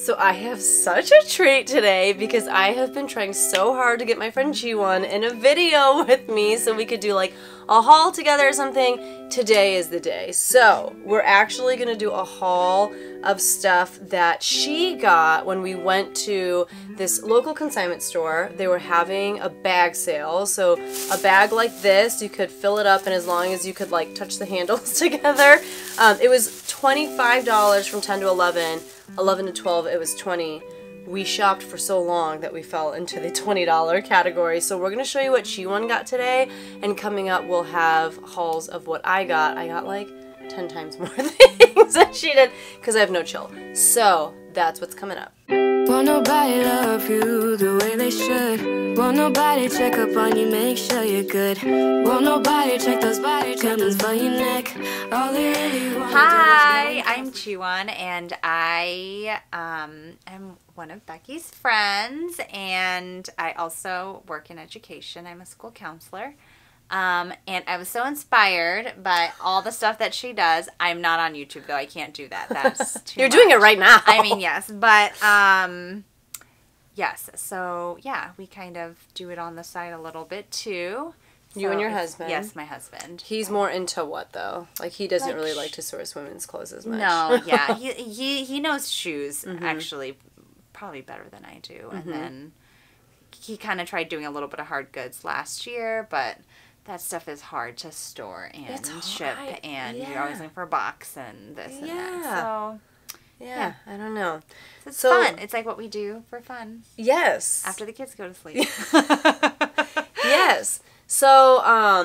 So I have such a treat today because I have been trying so hard to get my friend Jiwon in a video with me so we could do like a haul together or something. Today is the day. So we're actually gonna do a haul of stuff that she got when we went to this local consignment store. They were having a bag sale. So a bag like this, you could fill it up, and as long as you could like touch the handles together, it was $25 from 10 to 11. 11 to 12, it was 20. We shopped for so long that we fell into the $20 category. So we're gonna show you what Jiwon got today, and coming up we'll have hauls of what I got. I got like 10 times more things than she did because I have no chill. So that's what's coming up. Won't nobody love you the way they should. Won't nobody check up on you, make sure you're good. Won't nobody check those body tendons for your neck. All they really want. Hi, I'm Jiwon, and I am one of Becky's friends, and I also work in education. I'm a school counselor. And I was so inspired by all the stuff that she does. I'm not on YouTube, though. I can't do that. That's too You're much. Doing it right now. I mean, yes. But, yes. So, yeah, we kind of do it on the side a little bit, too. So, you and your husband. Yes, my husband. He's more into what, though? Like, he doesn't really like to source women's clothes as much. No, yeah. He knows shoes, actually, probably better than I do. And then he kind of tried doing a little bit of hard goods last year, but... that stuff is hard to store and ship, and you're always looking for a box and this and that. So, yeah, I don't know. So it's fun. It's like what we do for fun. Yes. After the kids go to sleep. Yes. So,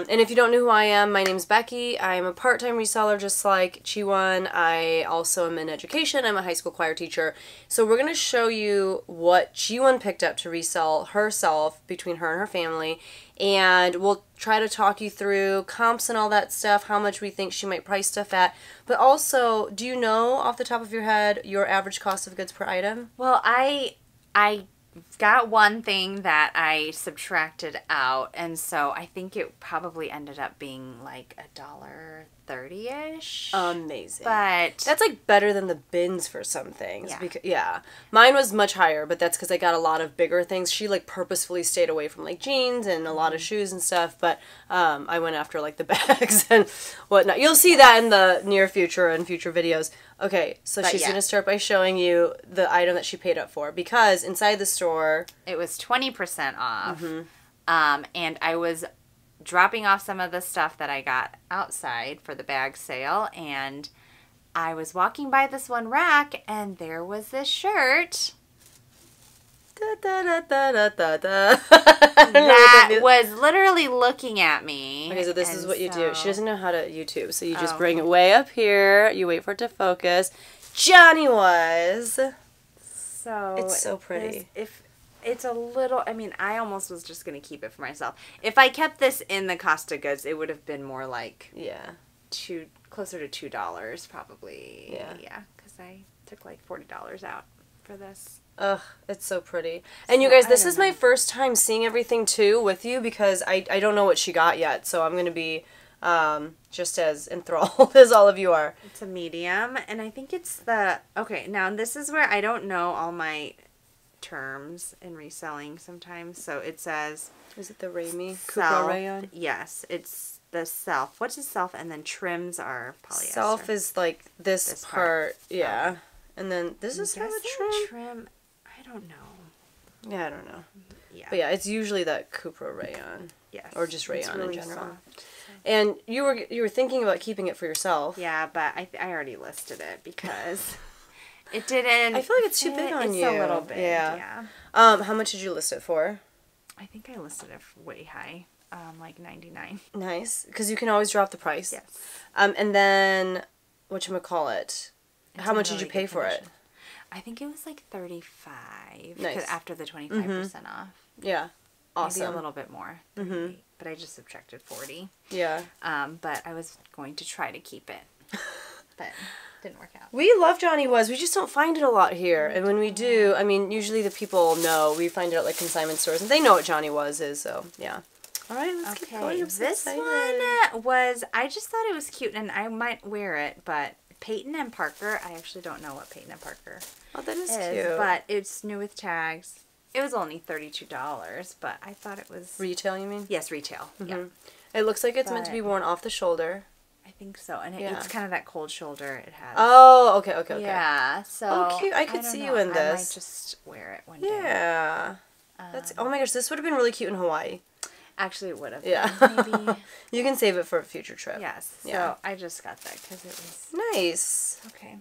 and if you don't know who I am, my name's Becky. I'm a part-time reseller just like Jiwon. I also am in education. I'm a high school choir teacher. So we're going to show you what Jiwon picked up to resell herself between her and her family. And we'll try to talk you through comps and all that stuff, how much we think she might price stuff at. But also, do you know off the top of your head your average cost of goods per item? Well, I got one thing that I subtracted out, and so I think it probably ended up being like $1.30-ish. Amazing. But that's like better than the bins for some things. Yeah. Because, yeah. Mine was much higher, but that's because I got a lot of bigger things. She like purposefully stayed away from like jeans and a lot of shoes and stuff, but I went after like the bags and whatnot. You'll see that in the near future and future videos. Okay, so but she's going to start by showing you the item that she paid up for, because inside the store... it was 20% off, and I was... dropping off some of the stuff that I got outside for the bag sale, and I was walking by this one rack, and there was this shirt that was literally looking at me. Okay, so this is what you do. She doesn't know how to YouTube, so you just bring it way up here, you wait for it to focus. Johnny Was. So it's so pretty. It's a little, I mean, I almost was just going to keep it for myself. If I kept this in the cost of goods, it would have been more like closer to $2 probably. Yeah, because I took like $40 out for this. Ugh, it's so pretty. And so, you guys, this is my first time seeing everything too with you, because I don't know what she got yet, so I'm going to be just as enthralled as all of you are. It's a medium, and I think it's the, okay, now this is where I don't know all my... terms in reselling sometimes. So it says, is it the Raymi Cupra rayon? Yes, it's the self. What is self? And then trims are polyester. Self is like this part. Yeah. And then this is how it trim. I don't know. Yeah, I don't know. Yeah. But yeah, it's usually that Cupra rayon. Yes. Or just rayon really in general. Soft. And you were thinking about keeping it for yourself. Yeah, but I already listed it because it didn't. I feel like it's too big on you. It's a little big. Yeah. How much did you list it for? I think I listed it way high, like $99. Nice, because you can always drop the price. Yes. And then whatchamacallit? How much did you pay for it? I think it was like $35. Nice. After the 25% off. Yeah. Awesome. Maybe a little bit more. But I just subtracted $40. Yeah. But I was going to try to keep it, but. Didn't work out. We love Johnny Was. We just don't find it a lot here. And when we do, I mean, usually the people know. We find it at like consignment stores, and they know what Johnny Was is. So yeah. All right, let's keep going. I'm so excited. This one was. I just thought it was cute, and I might wear it. But Peyton and Parker. I actually don't know what Peyton and Parker Oh, that is cute. But it's new with tags. It was only $32, but I thought it was... Retail, you mean? Yes, retail. Mm-hmm. Yeah. It looks like it's meant to be worn off the shoulder. I think so. And it's kind of that cold shoulder it has. Oh, okay, okay, okay. Yeah, so... Oh, cute. I could see you in this. I might just wear it one day. Yeah. That's, oh, my gosh. This would have been really cute in Hawaii. Actually, it would have. Yeah. Been, maybe. You can save it for a future trip. Yes. Yeah. So I just got that because it was... Nice. Okay.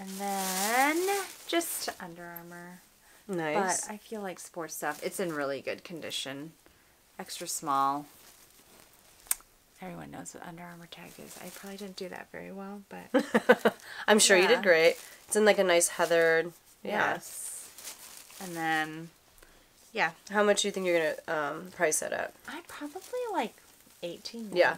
And then just Under Armour. Nice. But I feel like sports stuff. It's in really good condition. Extra small. Everyone knows what Under Armour tag is. I probably didn't do that very well, but... I'm sure you did great. It's in like a nice heathered... Yeah. Yes. And then... Yeah. How much do you think you're going to price that at? I probably like 18, 19. Yeah.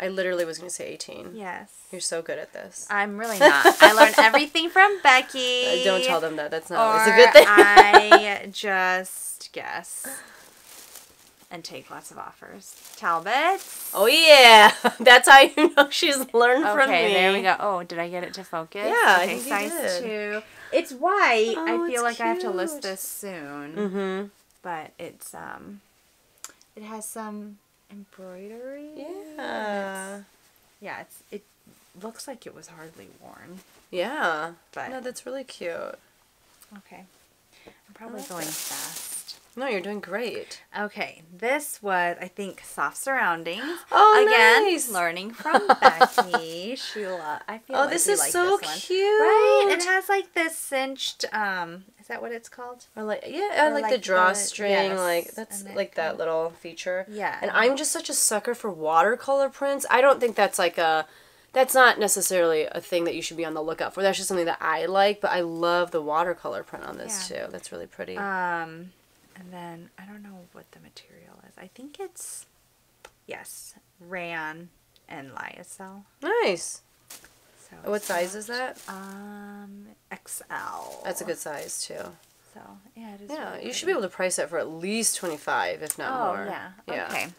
I literally was going to say 18. Yes. You're so good at this. I'm really not. I learned everything from Becky. Don't tell them that. That's not always a good thing. I just guess and take lots of offers. Talbot. Oh, yeah. That's how you know she's learned from me. Okay, there we go. Oh, did I get it to focus? Yeah, okay, I think size 2. It's white. Oh, I feel like cute. I have to list this soon. Mm-hmm. But it's, it has some... embroidery. Yeah. It's, yeah, it looks like it was hardly worn. Yeah. But no, that's really cute. Okay. I'm probably going fast. No, you're doing great. Okay. This was, I think, Soft Surroundings. Oh, again, nice. Learning from Becky. Sheila. I feel like this is so cute. Right? It has like this cinched, is that what it's called? Or like, yeah, or like the drawstring, like that's like that little feature. Yeah. And I'm just such a sucker for watercolor prints. I don't think that's like a, that's not necessarily a thing that you should be on the lookout for. That's just something that I like, but I love the watercolor print on this too. That's really pretty. And then, I don't know what the material is. I think it's, yes, rayon and lyocell. Nice. So what size is that? XL. That's a good size, too. So, yeah, it is. Yeah, really, you should be able to price it for at least $25, if not more. Oh, yeah. Okay. Yeah.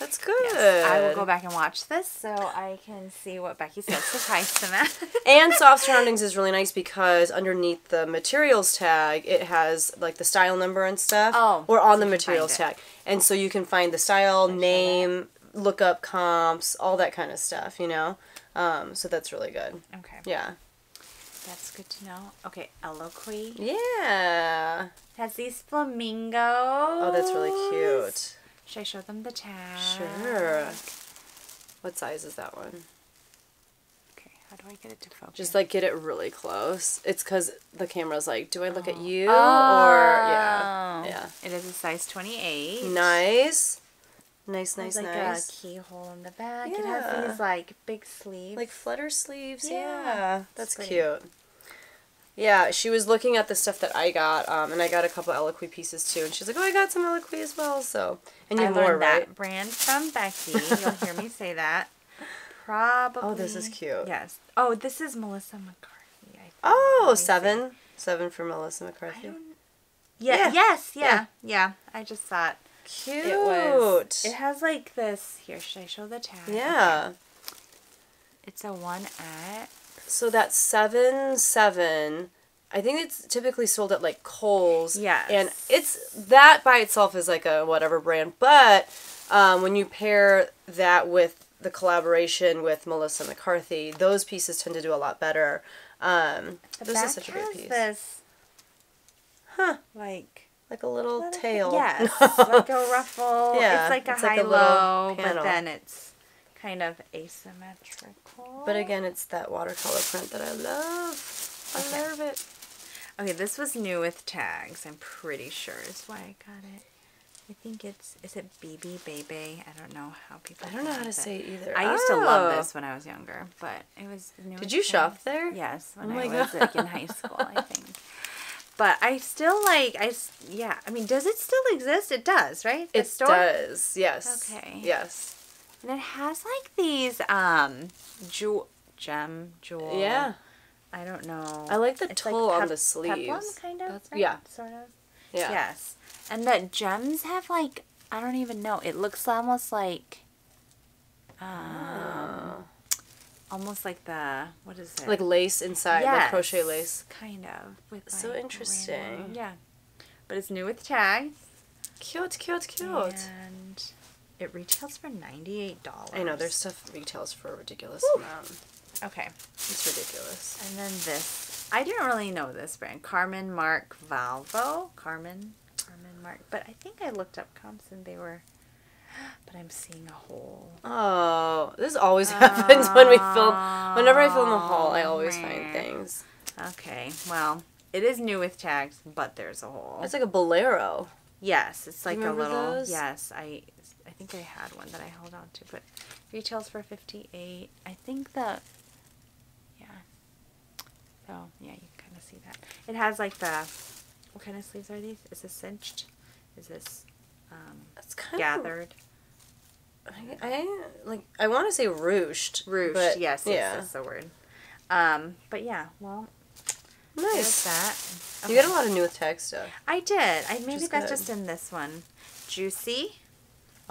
That's good. Yes, I will go back and watch this so I can see what Becky says to price them at. And Soft Surroundings is really nice because underneath the materials tag, it has like the style number and stuff. Oh. Or on the materials tag. And so you can find the style, name, look up comps, all that kind of stuff, you know? So that's really good. Okay. Yeah. That's good to know. Okay, Eloquii. Yeah. It has these flamingos. Oh, that's really cute. Should I show them the tag? Sure. What size is that one? Okay, how do I get it to focus? Just like get it really close. It's because the camera's like, do I look at you? Or, yeah. Yeah. It is a size 28. Nice. Nice, nice, nice. A keyhole in the back. Yeah. It has these like big sleeves. Like flutter sleeves. Yeah. That's cute. Yeah, she was looking at the stuff that I got, and I got a couple Eloquii pieces too, and she's like, oh, I got some Eloquii as well, so. And you have more, right? I learned that brand from Becky. You'll hear me say that. Probably. Oh, this is cute. Yes. Oh, this is Melissa McCarthy, I think. Oh, 7. 7 for Melissa McCarthy. Yeah. I just thought. Cute. It was. It has like this. Here, should I show the tag? Yeah. Okay. It's a 1X. So that's 7.7. I think it's typically sold at like Kohl's. Yeah. And it's, that by itself is like a whatever brand. But when you pair that with the collaboration with Melissa McCarthy, those pieces tend to do a lot better. This is such a great piece. This, like a little tail. Yes. Like a ruffle. Yeah. It's like a high-low, like but then it's kind of asymmetrical. But again, it's that watercolor print that I love. I love it. Okay, this was new with tags, I'm pretty sure is why I got it. I think it's, is it Bebe? I don't know how people say it either. I used to love this when I was younger, but it was new with tags. Did you shop there? Yes, when I was like in high school, I think. But I still like, I mean, does it still exist? It does, right? It does, yes. Okay. Yes. And it has like these jewel. Yeah. I don't know. I like the tulle on the sleeves. Peplum, kind of? Right? Yeah. Sort of? Yeah. Yes. And the gems have like, I don't even know. It looks almost like almost like the, what is it? Like lace inside, yes, like crochet lace. Kind of. With so like interesting. Random. Yeah. But it's new with tags. Cute, cute, cute. And it retails for $98. I know, their stuff retails for a ridiculous Woo. Amount. Okay. It's ridiculous. And then this. I didn't really know this brand. Carmen Mark Valvo. Carmen Mark. But I think I looked up comps and they were... But I'm seeing a hole. Oh, this always happens when we film. Whenever I film a hole, I always find things. Okay, well, it is new with tags, but there's a hole. It's like a bolero. Yes, it's like a little. Those? Yes, I think I had one that I held on to, but retails for $58. I think that. Yeah. So yeah, you can kind of see that. It has like the. What kind of sleeves are these? Is this cinched? Is this? It's kind gathered. Of gathered. I want to say ruched. Ruched, yes, yeah. That's the word. But yeah, well, nice. That. Okay. You got a lot of new with tag stuff. I did. Maybe that's just in this one. Juicy.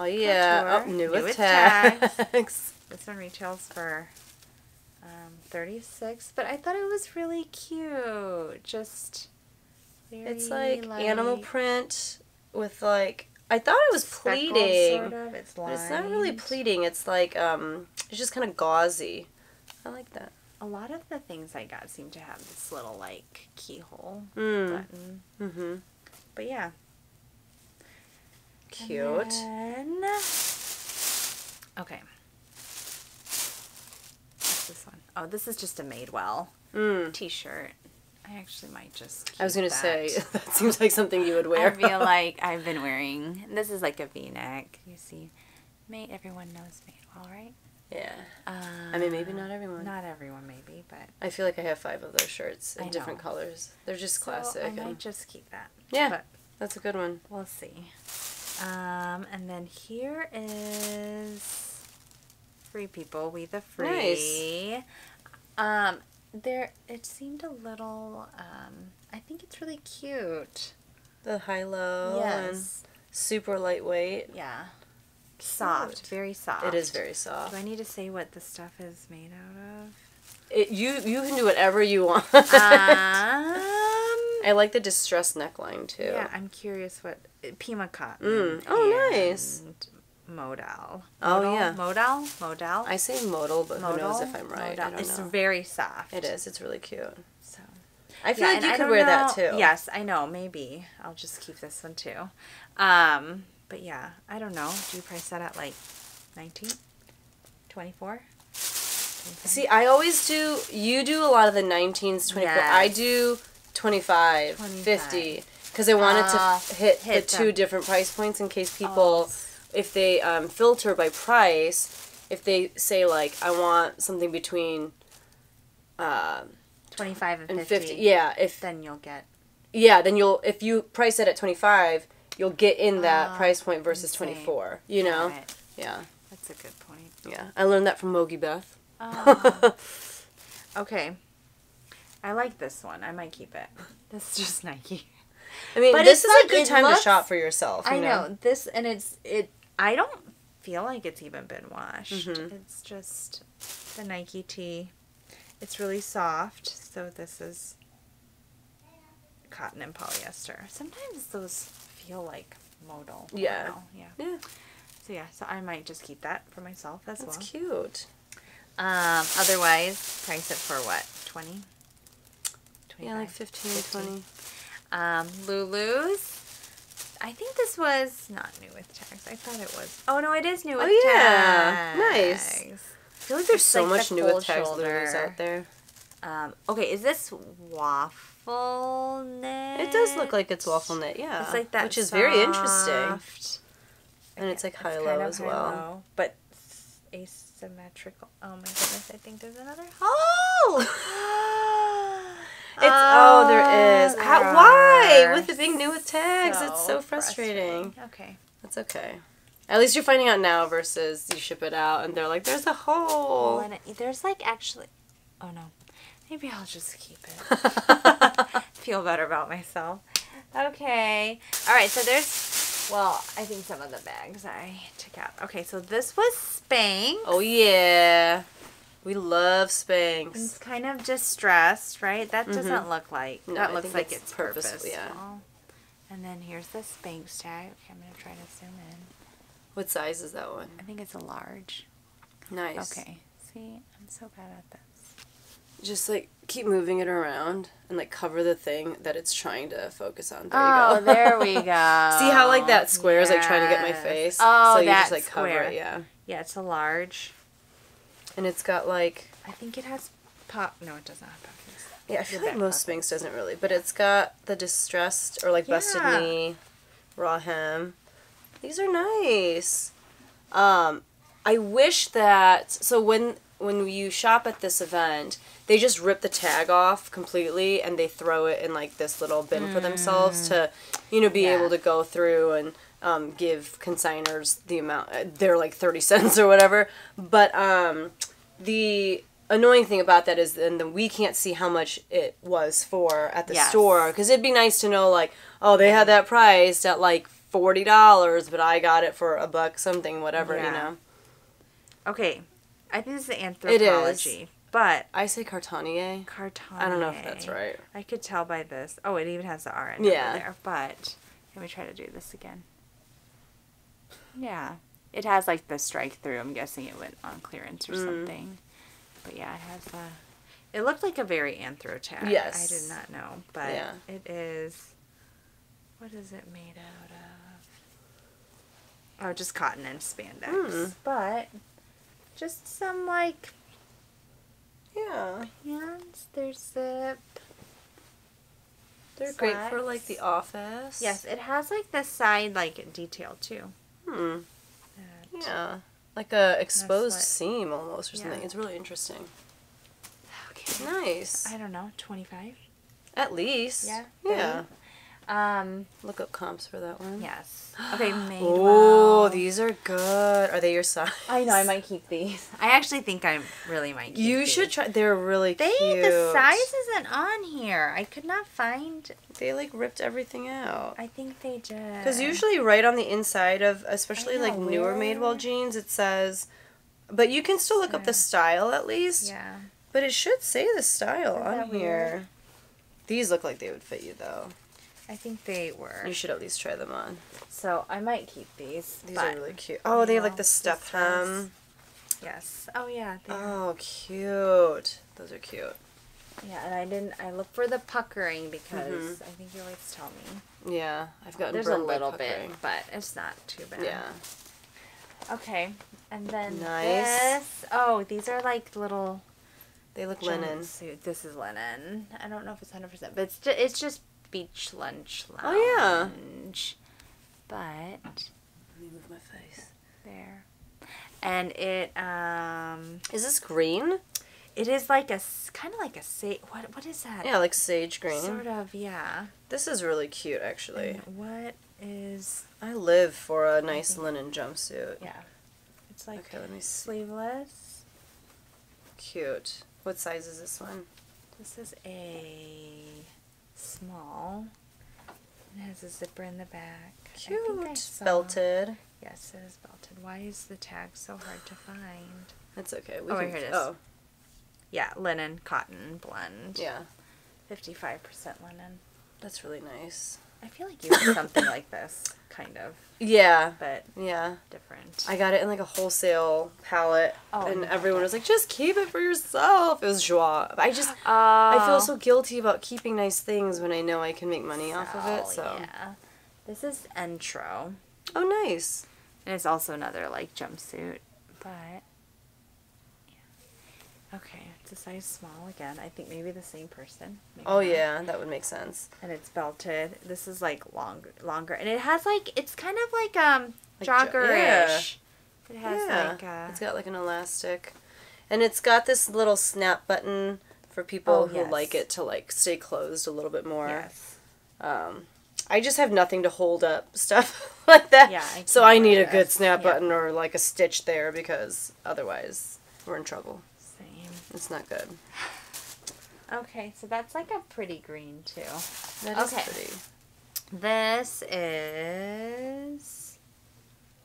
Oh yeah, oh, new with tags. This one retails for $36, but I thought it was really cute. Just very, it's like animal print with like. I thought it was speckled, pleating, sort of. It's lined. But it's not really pleating. It's like, it's just kind of gauzy. I like that. A lot of the things I got seem to have this little, like, keyhole button. Mm-hmm. But, yeah. Cute. And then... Okay. What's this one? Oh, this is just a Madewell t-shirt. I actually might just keep I was going to say, that seems like something you would wear. I feel like I've been wearing... This is like a V-neck. You see, mate, everyone knows Madewell, right? Yeah. I mean, maybe not everyone. Not everyone, maybe, but... I feel like I have 5 of those shirts in different colors. They're just classic. I might just keep that. Yeah, but that's a good one. We'll see. And then here is Free People. We the Free. Nice. There, it seemed a little, I think it's really cute. The high-low. Yes. Super lightweight. Yeah. Soft. Cute. Very soft. It is very soft. Do I need to say what the stuff is made out of? You can do whatever you want. I like the distressed neckline, too. Yeah, I'm curious what, Pima cotton. Mm. Oh, nice. Modal. Oh, yeah. Modal? Modal? I say modal, but modal? Who knows if I'm right. I don't know. It's very soft. It is. It's really cute. So, I feel like you could wear that, too. Yes, I know. Maybe. I'll just keep this one, too. But, yeah. I don't know. Do you price that at, like, 19? 24? See, I always do... You do a lot of the 19s, 24. Yes. I do 25, 50. Because I wanted to hit the two different price points in case people... If they filter by price, if they say, like, I want something between 25 and 50, yeah, then you'll get... Yeah, then you'll... If you price it at 25, you'll get in that price point versus 24, you know? Right. Yeah. That's a good point. Yeah. I learned that from Mogi Beth. Oh. Okay. I like this one. I might keep it. This is just Nike. I mean, but this is like, a good time to shop for yourself, you know? I know. This, and it's... I don't feel like it's even been washed. Mm-hmm. It's just the Nike tee. It's really soft, so this is cotton and polyester. Sometimes those feel like modal. Yeah. Yeah. So yeah, so I might just keep that for myself as well. That's cute. Otherwise, price it for what? 20? 25? Yeah, like 15, 20. Lulu's. I think this was not new with tags. I thought it was. Oh, no, it is new with tags. Oh, yeah. Tags. Nice. I feel like there's so much new with tags Lulu's out there. Okay, is this waffle knit? It does look like it's waffle knit, yeah. It's like that which is soft. Very interesting. And it's like high-low as well. But asymmetrical. Oh, my goodness. I think there's another hole. It's, oh, there is. Why? With it being new with tags, it's so frustrating. Okay. That's okay. At least you're finding out now versus you ship it out and they're like, there's a hole. Well, and there's like actually, oh no, maybe I'll just keep it. Feel better about myself. Okay. All right. So there's, well, I think some of the bags I took out. Okay. So this was Spanx. Oh yeah. We love Spanx. It's kind of just stressed, right? That doesn't look like. No, that looks like it's purposeful. Yeah. And then here's the Spanx tag. Okay, I'm going to try to zoom in. What size is that one? I think it's a large. Nice. Okay. See, I'm so bad at this. Just like keep moving it around and like cover the thing that it's trying to focus on. There you go. Oh, there we go. See how like that square is like trying to get my face? Oh, so you just like cover it, yeah. Yeah, it's a large. And it's got like... I think it has pop... No, it doesn't have pockets. Yeah, I feel like most Spanx doesn't really. But it's got the distressed or like busted knee, raw hem. These are nice. I wish that... So when you shop at this event, they just rip the tag off completely and they throw it in like this little bin for themselves to, you know, be able to go through and... give consigners the amount, they're like 30 cents or whatever, but the annoying thing about that is then we can't see how much it was for at the store, because it'd be nice to know like, oh, they had that priced at like $40, but I got it for $1 something, whatever, you know. Okay, I think this is Anthropologie. It is. But I say Cartanier. I don't know if that's right. I could tell by this. Oh, it even has the R in there, but let me try to do this again. Yeah, it has like the strike through. I'm guessing it went on clearance or something. But yeah, it has a... It looked like a very anthro tag. Yes. I did not know, but it is... What is it made out of? Oh, just cotton and spandex. But just some like... Yeah. Pants. They're zipped. They're great for like the office. Yes, it has like the side like detail too. Yeah, like a exposed seam almost or something. It's really interesting. Okay. Nice. I don't know, 25? At least. Yeah. Yeah. Look up comps for that one. Yes. Okay, Madewell. Oh, these are good. Are they your size? I know, I might keep these. I actually think I really might keep these. You should try. They're really cute. The size isn't on here. I could not find. They like ripped everything out. I think they did. Because usually right on the inside of, especially like newer Madewell jeans, it says, but you can still look up the style at least. Yeah. But it should say the style on here. These look like they would fit you though. I think they were. You should at least try them on. So I might keep these. These are really cute. Oh, they have like the step hem. Yes. Oh yeah. Oh, cute. Those are cute. Yeah, and I didn't. I looked for the puckering because I think your wives tell me. Yeah, I've gotten. There's a little bit, but it's not too bad. Yeah. Okay, and then this. Oh, these are like little. They look linen. This is linen. I don't know if it's 100%, but it's just. Beach lunch lounge. Oh yeah. But let me move my face there. And it is this green? It is like a kind of like a sage. What is that? Yeah, like sage green. Sort of, yeah. This is really cute, actually. And what is? I live for a nice linen jumpsuit. Yeah. It's like let me see. Sleeveless. Cute. What size is this one? This is a. Small. It has a zipper in the back. Cute. It's belted. Yes, it is belted. Why is the tag so hard to find? That's okay. We here it is. Oh. Yeah, linen, cotton, blend. Yeah. 55% linen. That's really nice. I feel like you have something like this, kind of. Yeah. But different. I got it in like a wholesale palette, and everyone was like, just keep it for yourself. It was joie. I just, I feel so guilty about keeping nice things when I know I can make money off of it, so. Yeah. This is Entro. Oh, nice. And it's also another like jumpsuit, but, okay, it's a size small again. I think maybe the same person. Maybe yeah, that would make sense. And it's belted. This is like longer, and it has like it's kind of like joggerish. Yeah. It has like it's got like an elastic, and it's got this little snap button for people who like it to like stay closed a little bit more. Yes. I just have nothing to hold up stuff like that. Yeah. So I need a good snap button or like a stitch there because otherwise we're in trouble. It's not good. Okay, so that's like a pretty green, too. That is pretty. This is...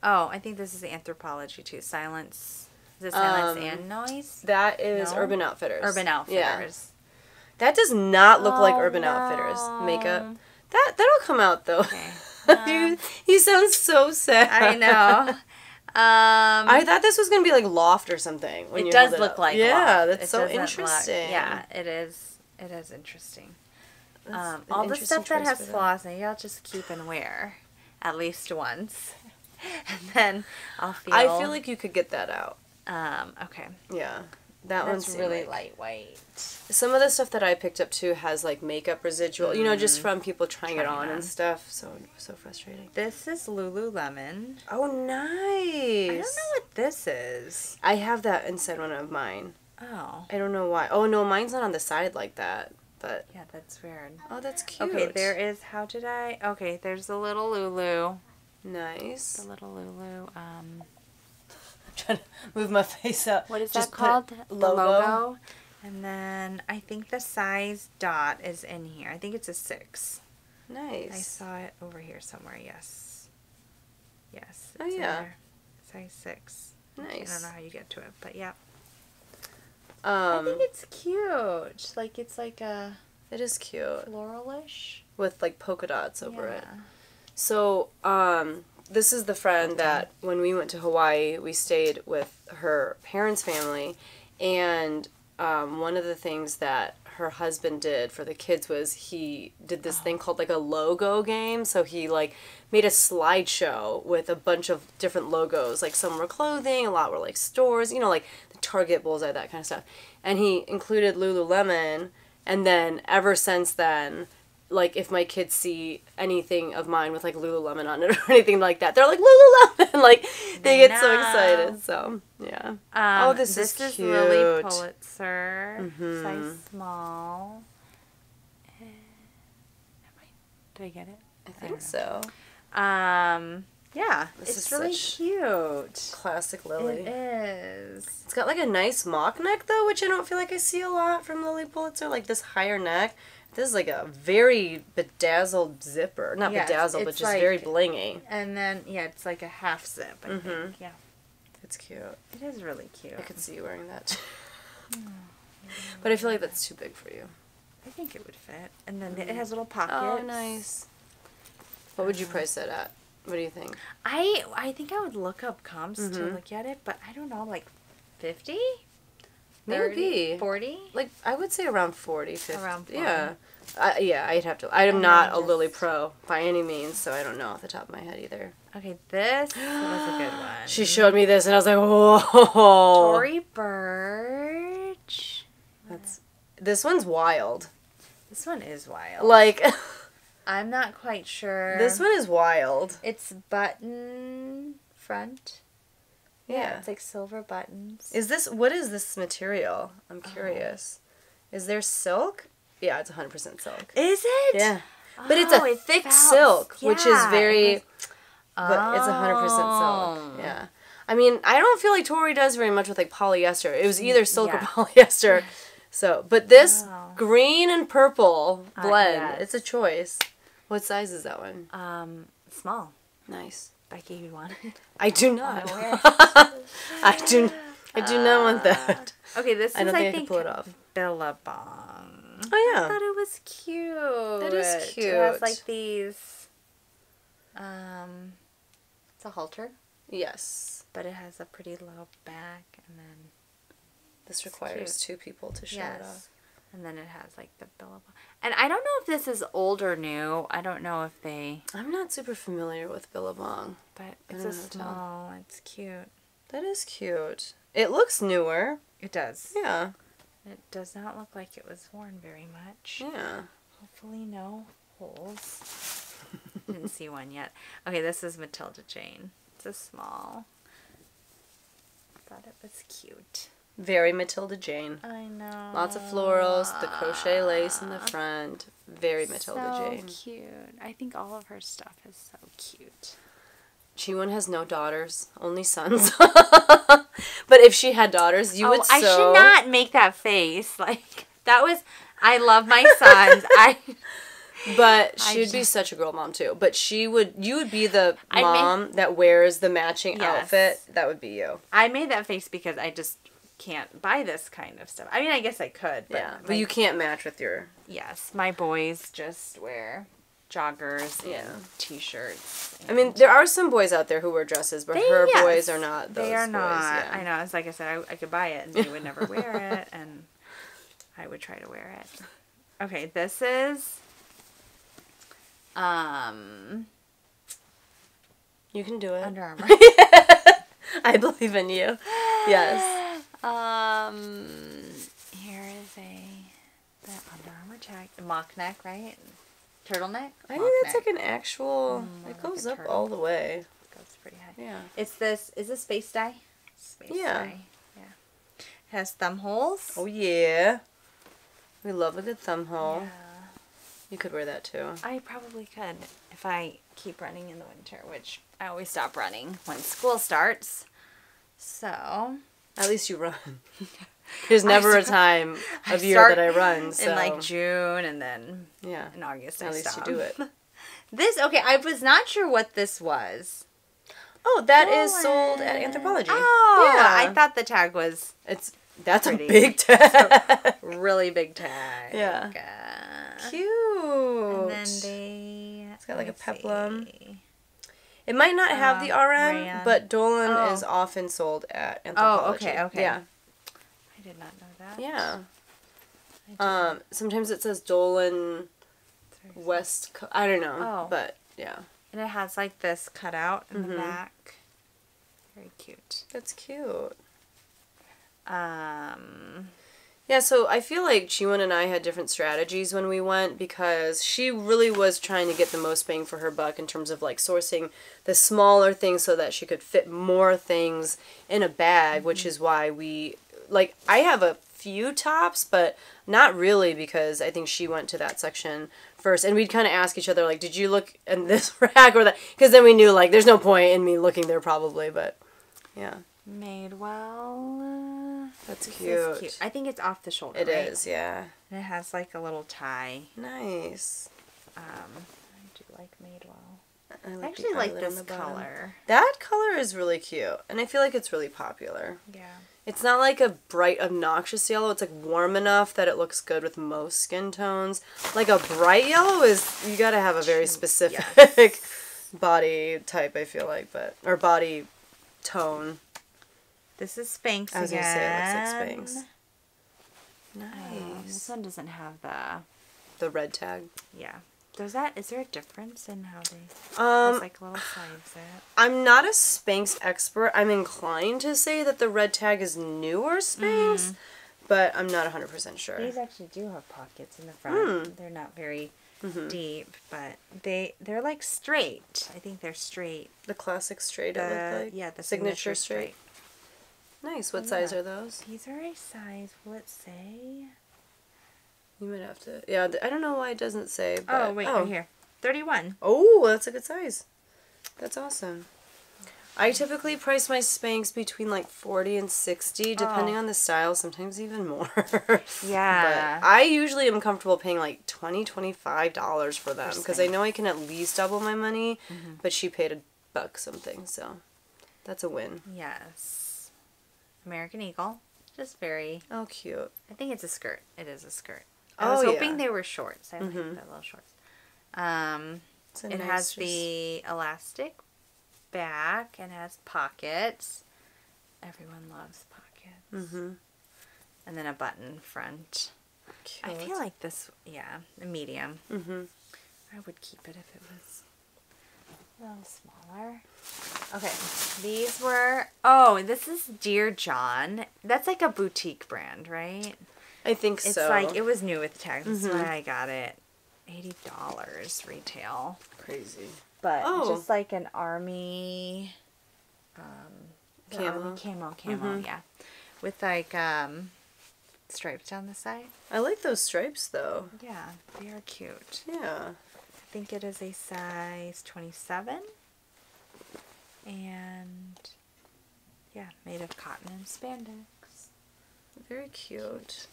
Oh, I think this is Anthropologie, too. Silence. Is it Silence and Noise? That is Urban Outfitters. Urban Outfitters. Yeah. That does not look like Urban Outfitters makeup. That'll come out though. Okay. He sounds so sad. I know. I thought this was gonna be like Loft or something. When it does look like Loft. That's so interesting. Yeah, it is. It is interesting. All the stuff that has flaws, maybe I'll just keep and wear at least once, and then I'll feel. I feel like you could get that out. Okay. Yeah. That one's really lightweight. Some of the stuff that I picked up too has like makeup residual, you know, just from people trying it on and stuff. So frustrating. This is Lululemon. Oh, nice. I don't know what this is. I have that inside one of mine. Oh. I don't know why. Oh no, mine's not on the side like that. But yeah, that's weird. Oh, that's cute. Okay, there is. How did I? Okay, there's the little Lulu. Nice. The little Lulu. Trying to move my face up. What is that called? Logo. And then I think the size dot is in here. I think it's a 6. Nice. I saw it over here somewhere. Yes. Yes. Oh yeah. Size 6. Nice. I don't know how you get to it, but yeah. I think it's cute. Like it's like a. It is cute. Floralish. With like polka dots over it. So this is the friend that when we went to Hawaii, we stayed with her parents' family, and one of the things that her husband did for the kids was he did this thing called like a logo game. So he like made a slideshow with a bunch of different logos. Like some were clothing, a lot were like stores, you know, like the Target, Bullseye, that kind of stuff. And he included Lululemon, and then ever since then, like, if my kids see anything of mine with, like, Lululemon on it or anything like that, they're like, Lululemon! Like, they get so excited. So, yeah. Oh, this is cute. This is Lily Pulitzer. Size small. Did I get it? I think so. Yeah. It's really cute. Classic Lily. It is. It's got, like, a nice mock neck, though, which I don't feel like I see a lot from Lily Pulitzer. Like, this higher neck. This is like a very bedazzled zipper. Not bedazzled, but just like, very blingy. And then, yeah, it's like a half zip, I think. Yeah. It's cute. It is really cute. I could see you wearing that. But I feel like that's too big for you. I think it would fit. And then it has little pockets. Oh, nice. What would you price that at? What do you think? I think I would look up comps to look at it, but I don't know, like 50? Maybe 40? Like, I would say around 40, 50. Around 40. Yeah. Yeah, I'd have to. I am not a Lily Pro by any means, so I don't know off the top of my head either. Okay, this was a good one. She showed me this, and I was like, whoa. Tory Burch. This one's wild. This one is wild. Like, I'm not quite sure. This one is wild. It's button front. Yeah, it's like silver buttons. What is this material? I'm curious. Is there silk? Yeah, it's 100% silk. Is it? Yeah. But it's a thick silk, which is very, but it's 100% silk. Yeah. I mean, I don't feel like Tory does very much with like polyester. It was either silk or polyester. So, but this green and purple blend, it's a choice. What size is that one? Small. Nice. Becky, you want it? I do not. I do not want that. Okay, this is, I think, Billabong. Oh, yeah. I thought it was cute. That is cute. It has, like, these... it's a halter. Yes. But it has a pretty low back, and then... This requires two people to show it off. And then it has, like, the Billabong. And I don't know if this is old or new. I don't know if they... I'm not super familiar with Billabong. But it's a small. It's cute. That is cute. It looks newer. It does. Yeah. It does not look like it was worn very much. Yeah. Hopefully no holes. Didn't see one yet. Okay, this is Matilda Jane. It's a small. Thought it was cute. Very Matilda Jane. I know. Lots of florals, the crochet lace in the front. Very Matilda Jane. So cute. I think all of her stuff is so cute. Jiwon has no daughters, only sons. But if she had daughters, you would so... I should not make that face. Like, that was... I love my sons. I... But she'd be such a girl mom too. But she would, you would be the mom that wears the matching outfit. That would be you. I made that face because I just can't buy this kind of stuff. I mean, I guess I could. But yeah, but you can't match with your... Yes, my boys just wear joggers and t-shirts. And I mean, there are some boys out there who wear dresses, but her boys are not those. They are not. Boys, yeah. I know. It's like I said, I could buy it and they would never wear it, and I would try to wear it. Okay, this is... You can do it. Under Armour. I believe in you. Yes. Here is the Under Armour tag. Mock neck, right? Turtleneck? I think that's like an actual, it goes up all the way. It goes pretty high. Yeah. It's this, is this space dye? Space dye. Yeah. It has thumb holes. Oh yeah. We love a good thumb hole. Yeah. You could wear that too. I probably could if I keep running in the winter, which I always stop running when school starts. So at least you run. There's never a time of year that I run. So. In like June and then in August I stop. At least you do it. This, okay, I was not sure what this was. Oh, that Dolan. Is sold at Anthropologie. Oh, yeah. I thought the tag was... That's pretty. A big tag. A really big tag. Yeah. Cute. And then it's got like a peplum. It might not have the RM, but Dolan is often sold at Anthropologie. Oh, okay, okay. Yeah. I did not know that. Yeah. Sometimes it says Dolan West, I don't know, but yeah. And it has like this cutout in the back. Very cute. That's cute. Yeah, so I feel like Jiwon and I had different strategies when we went because she really was trying to get the most bang for her buck in terms of like sourcing the smaller things so that she could fit more things in a bag, which is why we, like, I have a few tops, but not really because I think she went to that section first. And we'd kind of ask each other, like, did you look in this rack or that? Because then we knew, like, there's no point in me looking there probably, but yeah. Madewell... That's cute. Cute. I think it's off the shoulder. It is, yeah. And it has like a little tie. Nice. I do like Madewell. I actually like this color. That color is really cute, and I feel like it's really popular. Yeah. It's not like a bright, obnoxious yellow. It's like warm enough that it looks good with most skin tones. Like a bright yellow is you gotta have a very specific body type. I feel like, or body tone. This is Spanx again. I was going to say it looks like Spanx. Nice. This one doesn't have the red tag. Yeah. Is there a difference in how they... There's like little sides there. I'm not a Spanx expert. I'm inclined to say that the red tag is newer Spanx, but I'm not 100% sure. These actually do have pockets in the front. They're not very deep, but they're like straight. I think they're straight. The classic straight it looked like? Yeah, the signature straight. Nice. What size are those? These are a size, will it say? You might have to... Yeah, I don't know why it doesn't say, but... Oh, wait, right here. 31. Oh, that's a good size. That's awesome. I typically price my Spanx between, like, 40 and 60, depending on the style, sometimes even more. Yeah. But I usually am comfortable paying, like, $20, $25 for them, because I know I can at least double my money, but she paid $1 something, so that's a win. Yes. American Eagle. Just very... Oh, cute. I think it's a skirt. It is a skirt. I was hoping they were shorts. I like the little shorts. It has the elastic back and has pockets. Everyone loves pockets. And then a button front. Cute. I feel like this, a medium. I would keep it if it was... a little smaller. Okay, these were... Oh, this is Dear John. That's like a boutique brand, right? I think so. It's like, it was new with tags. That's why I got it. $80 retail. Crazy. But just like an army... camo. Camo, yeah. With like stripes down the side. I like those stripes, though. Yeah, they are cute. Yeah. I think it is a size 27 and made of cotton and spandex. Very cute.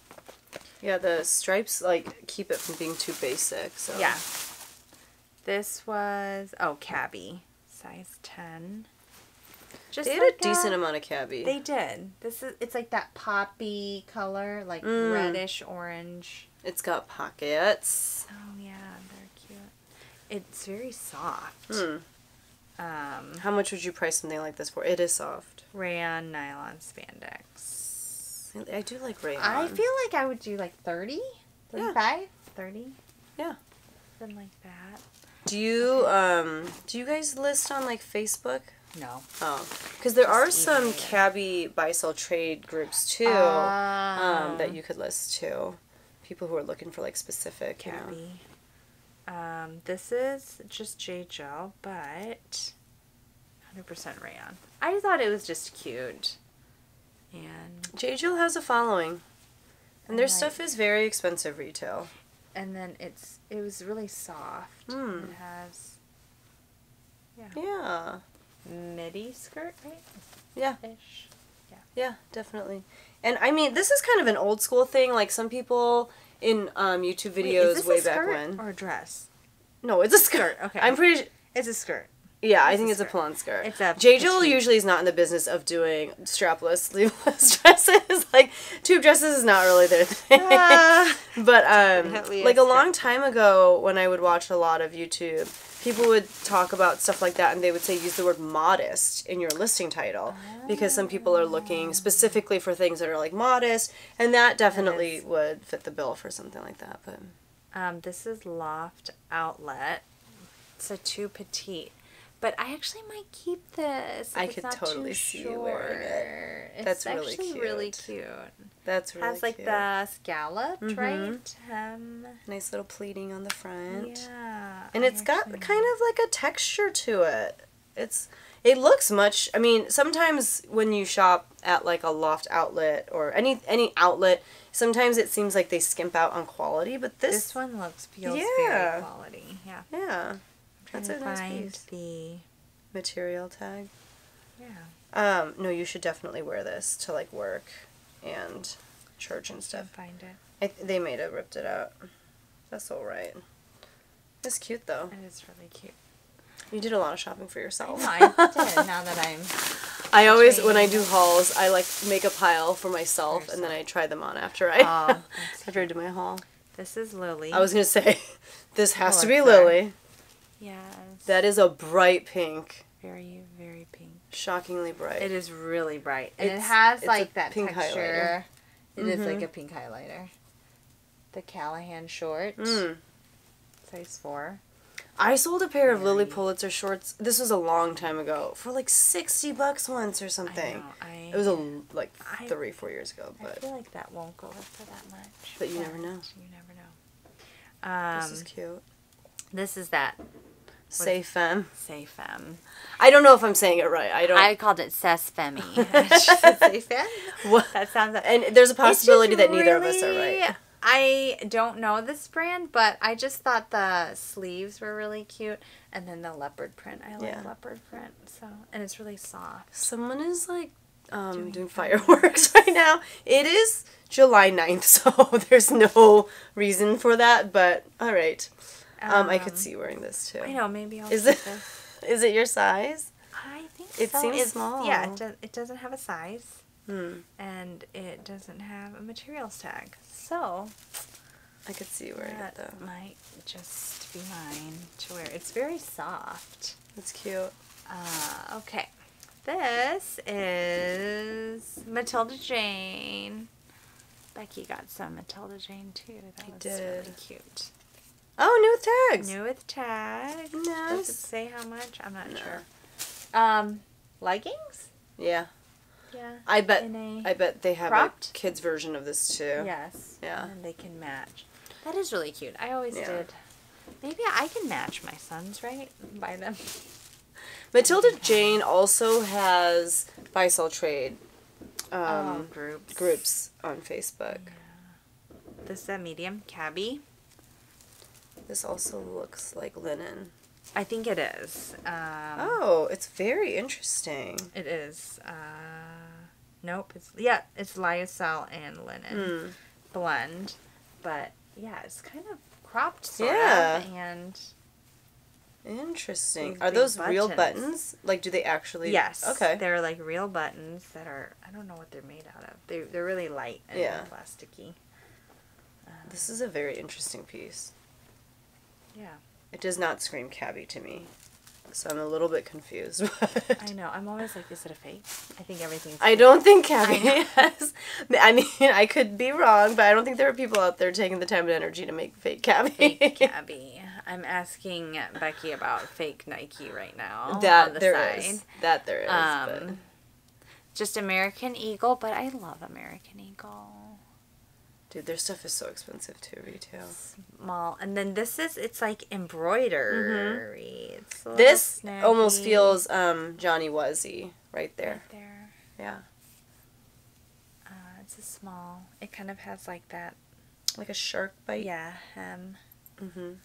Yeah, the stripes, like, keep it from being too basic, so. Yeah. This was, oh, CAbi, size 10. Just they had like a decent amount of CAbi. They did. This is, it's like that poppy color, like reddish orange. It's got pockets. Oh, yeah, they're cute. It's very soft. How much would you price something like this for? It is soft. Rayon, nylon, spandex. I do like rayon. I feel like I would do like 30, 35, yeah. 30. Yeah. Something like that. Do you guys list on like Facebook? No. Oh. Because there are some CAbi buy-sell trade groups too that you could list too. People who are looking for like specific CAbi. You know. This is just J. Jill, but 100% rayon. I thought it was just cute. And J. Jill has a following. And their stuff is very expensive retail. And then it was really soft. It has midi skirt, right? Yeah. Ish. Yeah. Yeah, definitely. And I mean, this is kind of an old school thing. Like some people in YouTube videos way back when. Or a dress? No, it's a skirt. Okay. I'm pretty sure it's a skirt. Yeah, I think it's a plaid skirt. J. Jill usually is not in the business of doing strapless, sleeveless dresses. Like, tube dresses is not really their thing. But, like, a long time ago when I would watch a lot of YouTube, people would talk about stuff like that, and they would say use the word modest in your listing title. Because some people are looking specifically for things that are, like, modest. And that definitely would fit the bill for something like that. But this is Loft Outlet. It's a too petite. But I actually might keep this. I could totally see you wearing it. That's really cute. It's actually really cute. That's really cute. Has like the scalloped, right? Nice little pleating on the front. Yeah. And it's got kind of like a texture to it. It looks much. I mean, sometimes when you shop at like a Loft Outlet or any outlet, sometimes it seems like they skimp out on quality. But this one feels very quality. Yeah. Yeah. That's a nice piece. The material tag. Yeah. No, you should definitely wear this to like work and church and stuff. Find it. They may have ripped it out. That's all right. It's cute though. It is really cute. You did a lot of shopping for yourself. I know, I did. Now that I always when I do hauls, I like make a pile for myself and then I try them on after after I do my haul. This is Lily. I was gonna say this has to be Lily. Yes. That is a bright pink. Very, very pink. Shockingly bright. It is really bright. And it has like that pink texture. It is like a pink highlighter. The Callahan shorts. Size 4. I sold a pair of Lily Pulitzer shorts. This was a long time ago for like $60 once or something. I know, it was like 3-4 years ago. But I feel like that won't go up for that much. But you never know. You never know. This is cute. This is that. C'est Femme. C'est Femme. I don't know if I'm saying it right. I called it C'est Femme. C'est Femme? That sounds like... And there's a possibility that neither of us are right. I don't know this brand, but I just thought the sleeves were really cute. And then the leopard print. I like leopard print. So, and it's really soft. Someone is like doing fireworks right now. It is July 9th, so there's no reason for that. But, all right. I could see you wearing this too. I know, maybe I'll this. Is it your size? I think it so. It seems small. Yeah, it doesn't have a size. And it doesn't have a materials tag. So, I could see you wearing it though. That might just be mine to wear. It's very soft. It's cute. Okay. This is Matilda Jane. Becky got some Matilda Jane too. That I did. Really cute. Oh, new with tags. New with tags. Nice. Does it say how much? I'm not sure. Leggings? Yeah. Yeah. I bet they have a kids version of this too. Yes. Yeah. And they can match. That is really cute. I always did. Maybe I can match my son's, right? Buy them. Matilda Jane also has buy sell trade groups on Facebook. Yeah. This is a medium CAbi. This also looks like linen. I think it is. Oh, it's very interesting. It is. Nope. It's lyocell and linen blend. But yeah, it's kind of cropped sort of, and interesting. Are those buttons. Real buttons? Like, do they actually? Yes. Okay. They're like real buttons that are. I don't know what they're made out of. They're really light and plasticky. This is a very interesting piece. Yeah. It does not scream CAbi to me, so I'm a little bit confused. I know. I'm always like, is it a fake? I think everything's fake. I don't think CAbi has. I mean, I could be wrong, but I don't think there are people out there taking the time and energy to make fake CAbi. Fake CAbi. I'm asking Becky about fake Nike right now. That there is. But just American Eagle, but I love American Eagle. Dude, their stuff is so expensive too, retail. Small. And then this is, it's like embroidery. Mm-hmm. It's a this snappy. Almost feels Johnny Was-y right there. Right there. Yeah. It's a small, it kind of has like that. Like a shark bite? Yeah. Mm-hmm.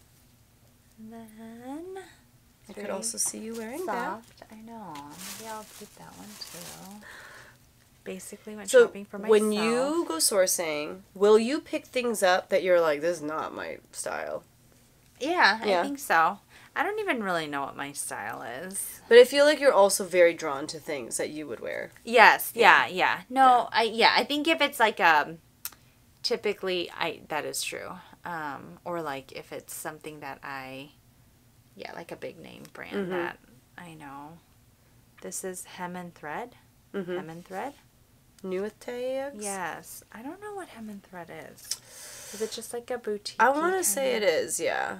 And then I could also see you wearing soft. That. I know. Maybe I'll keep that one too. Basically went shopping for myself. When you go sourcing, will you pick things up that you're like, this is not my style? Yeah, I think so. I don't even really know what my style is. But I feel like you're also very drawn to things that you would wear. Yes, yeah. No, yeah. I think if it's like typically, that is true. Or like if it's something that like a big name brand that I know. This is Hem and Thread. Hem and Thread. New with tags? Yes. I don't know what Hem and Thread is. Is it just like a boutique? I want to say it is, yeah.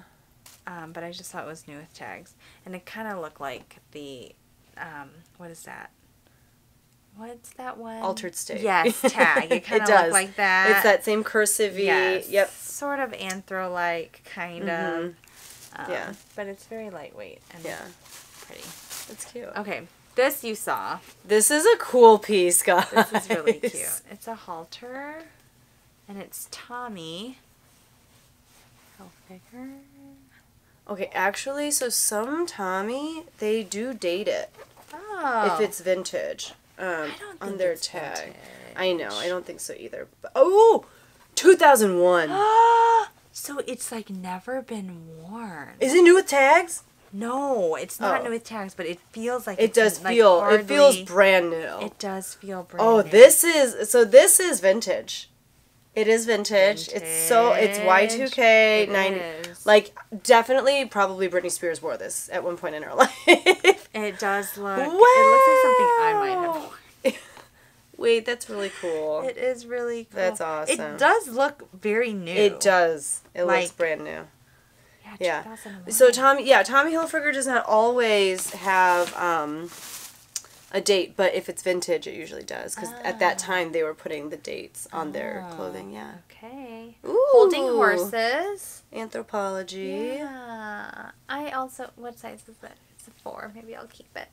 But I just thought it was new with tags. And it kind of looked like the, what is that? What's that one? Altered State. Yes, tag. It kind of looked like that. It's that same cursive-y. Yes. Yep. Sort of anthro-like, kind of. Yeah. But it's very lightweight and pretty. It's cute. Okay. This you saw. This is a cool piece, guys. This is really cute. It's a halter, and it's Tommy Hilfiger. Okay, actually, so some Tommy, they do date it. Oh. If it's vintage. I don't think on their tag. Vintage. I know. I don't think so either. But, 2001. So it's like never been worn. Is it new with tags? No, it's not new with tags, but it feels like it does feel. Like it feels brand new. It does feel brand new. Oh, this is vintage. It is vintage. It's so it's Y2K 90. Like definitely, probably Britney Spears wore this at one point in her life. It does look. Wow. It looks like something I might have worn. Wait, that's really cool. It is really cool. That's awesome. It does look very new. It does. It looks brand new. Yeah. So Tommy Hilfiger does not always have a date, but if it's vintage, it usually does because at that time they were putting the dates on their clothing. Yeah. Okay. Ooh. Holding horses. Anthropologie. Yeah. I also. What size is it? It's a 4. Maybe I'll keep it.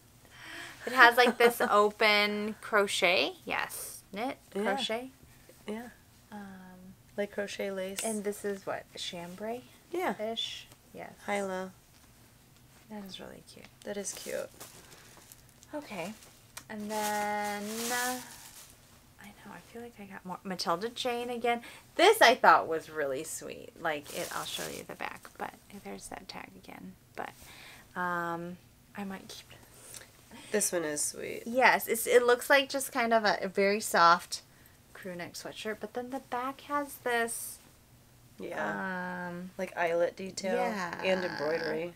It has like this open crochet. Yes. Knit crochet. Yeah. Like crochet lace. And this is what chambray. Yeah. Ish. Yes. High low. That is really cute. That is cute. Okay. And then I know, I feel like I got more Matilda Jane again. This I thought was really sweet. Like I'll show you the back, but there's that tag again. But I might keep it. This one is sweet. Yes, it looks like just kind of a very soft crew neck sweatshirt, but then the back has this like eyelet detail and embroidery.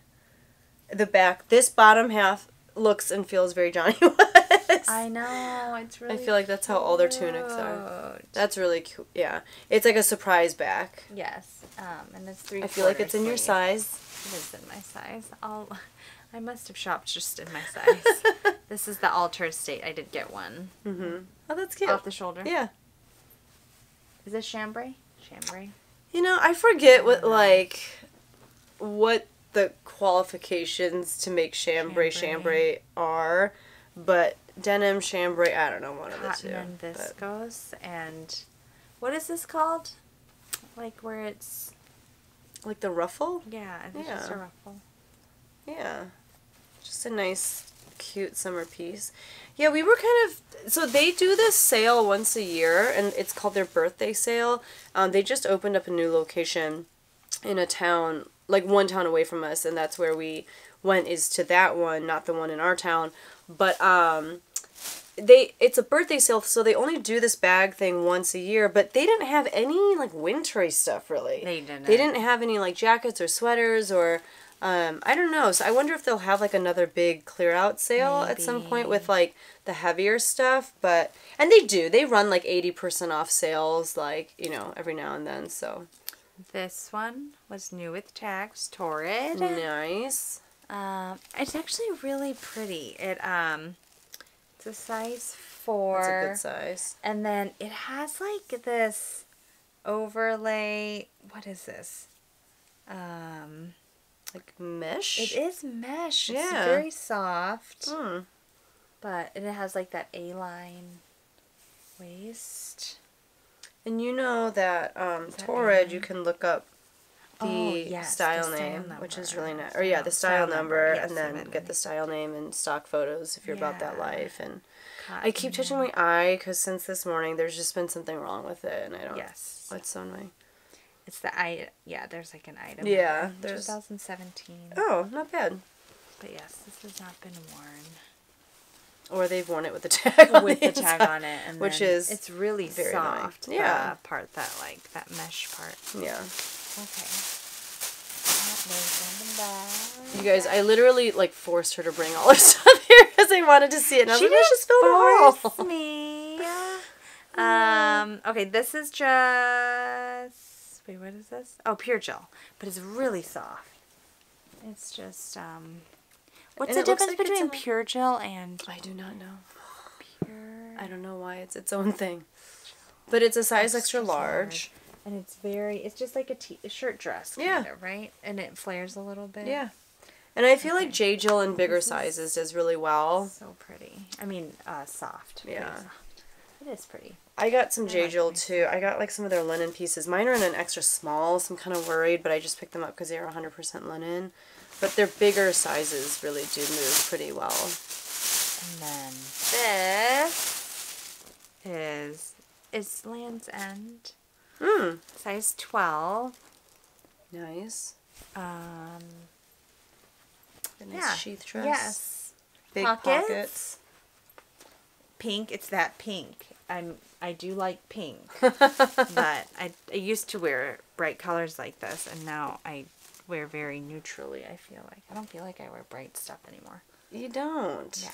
The back, this bottom half looks and feels very Johnny Was. I know, it's really. I feel like that's how all their tunics are. That's really cute. Yeah, it's like a surprise back. Yes, and it's 3/4. I feel like it's in your size. It is in my size. I must have shopped just in my size. This is the Altered State. I did get one. Mm-hmm. Oh, that's cute. Off the shoulder. Yeah. Is this chambray? Chambray. You know, I forget what the qualifications to make chambray are, but denim, chambray, I don't know, one of the two. Cotton and viscose, and what is this called? Like where it's... Like the ruffle? Yeah, I think it's just a ruffle. Yeah. Just a nice cute summer piece. Yeah, we were kind of... So they do this sale once a year, and it's called their birthday sale. They just opened up a new location in a town, like one town away from us, and that's where we went, is to that one, not the one in our town. But it's a birthday sale, so they only do this bag thing once a year, but they didn't have any like wintry stuff really. They didn't. They didn't have any like jackets or sweaters or I don't know. So I wonder if they'll have like another big clear out sale Maybe. At some point with like the heavier stuff, but and they do. They run like 80% off sales like, you know, every now and then. So this one was new with tags, Torrid. Nice. It's actually really pretty. It's a size 4. That's a good size. And then it has like this overlay. What is this? Like mesh? It is mesh. Yeah. It's very soft. Mm. But and it has like that A-line waist. And you know that Torrid, you can look up the, style name, which is really nice. Or yeah, the style number, yes, and then get the style name and stock photos if you're about that life. And Cotton. I keep touching my eye because since this morning there's just been something wrong with it, and I don't. Yes, it's so annoying. It's the item. Yeah, there's like an item. Yeah, there's 2017. Oh, not bad. But yes, this has not been worn. Or they've worn it with the tag on with the tag on it, and which is it's really very soft. Annoying. Yeah, the part that like that mesh part. Yeah. Okay. You guys, I literally like forced her to bring all her stuff here because I wanted to see it. And I was like, just force me. Okay, this is just wait, what is this? Oh, pure gel, but it's really soft. It's just What's the difference between pure gel and? I do not know. Pure. I don't know why it's its own thing, but it's a size extra large. And it's very, it's just like a shirt dress kind of, right? And it flares a little bit. Yeah. And I feel like J. Jill in bigger sizes does really well. So pretty. I mean, soft. Yeah. Soft. It is pretty. I got some J. Jill too. I got like some of their linen pieces. Mine are in an extra small, so I'm kind of worried, but I just picked them up because they are 100% linen. But their bigger sizes really do move pretty well. And then this is Land's End. Mm. Size 12. Nice. A nice sheath dress. Yes. Big pockets. Pink. It's that pink. I do like pink. But I used to wear bright colors like this, and now I wear very neutrally, I feel like. I don't feel like I wear bright stuff anymore. You don't. Yeah.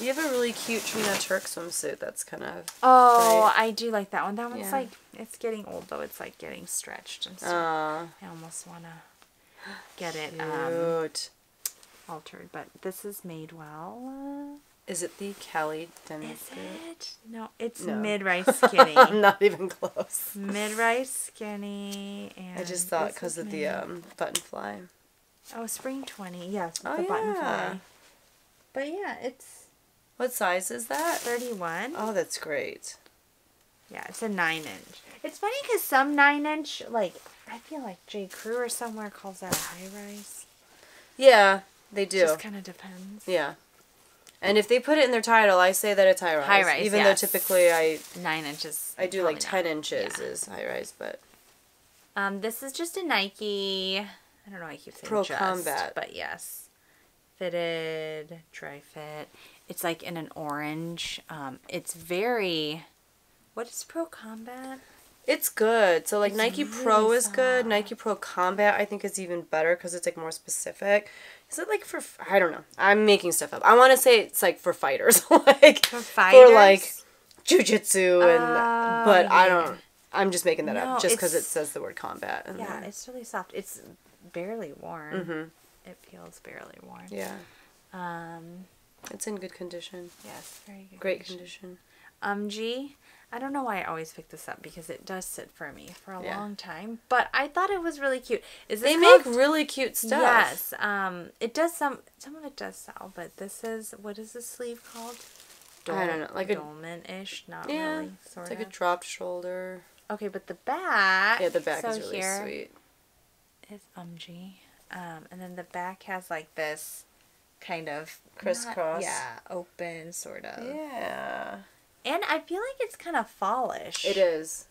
You have a really cute Trina Turk swimsuit that's kind of... Oh, bright. I do like that one. That one's like... It's getting old, though. It's like getting stretched and stuff. I almost want to get it altered. But this is Madewell. Is it the Kelly denim boot? No, it's mid-rise skinny. I'm not even close. Mid-rise skinny. And I just thought because of the button fly. Oh, spring 20. Yes, the button fly. But yeah, it's... What size is that? 31. Oh, that's great. Yeah, it's a 9-inch. It's funny because some 9-inch, like, I feel like J. Crew or somewhere calls that a high-rise. Yeah, they do. It just kind of depends. Yeah. And if they put it in their title, I say that it's high-rise. High-rise, even though typically 9 inches. I do like 10 inches is high-rise, but... this is just a Nike... I don't know why I keep saying Pro just. Combat. But yes. Fitted, dry fit... It's like in an orange. It's very... What is Pro Combat? It's good. So like it's Nike really Pro is good. Nike Pro Combat I think is even better because it's like more specific. Is it like for... I don't know. I'm making stuff up. I want to say it's like for fighters. Like for fighters? For like jujitsu and... But I don't... I'm just making that up just because it says the word combat. And yeah, it's really soft. It's barely worn. Mm-hmm. It feels barely worn. Yeah. It's in good condition. Yes, very good. Great condition. G, I don't know why I always pick this up because it does sit for me for a long time, but I thought it was really cute. Is this make really cute stuff. Yes. It does some of it does sell, but this is what is the sleeve called? I don't know, like dolman-ish, not really. Sort of. It's like a dropped shoulder. Okay, but the back. Yeah, the back is really sweet. It's G, and then the back has like this. kind of crisscross. Yeah, open sort of. Yeah. And I feel like it's kind of fallish. It is.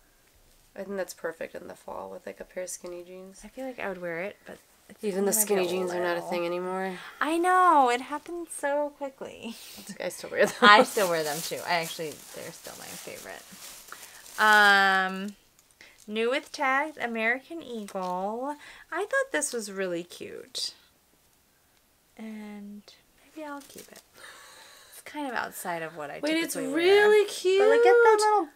I think that's perfect in the fall with like a pair of skinny jeans. I feel like I would wear it, but even the skinny jeans are not a thing anymore. I know, it happened so quickly. I still wear them. I still wear them too. I actually, they're still my favorite. New with tags, American Eagle. I thought this was really cute. And maybe I'll keep it. It's kind of outside of what I do. Wait, it's really cute. But look at the little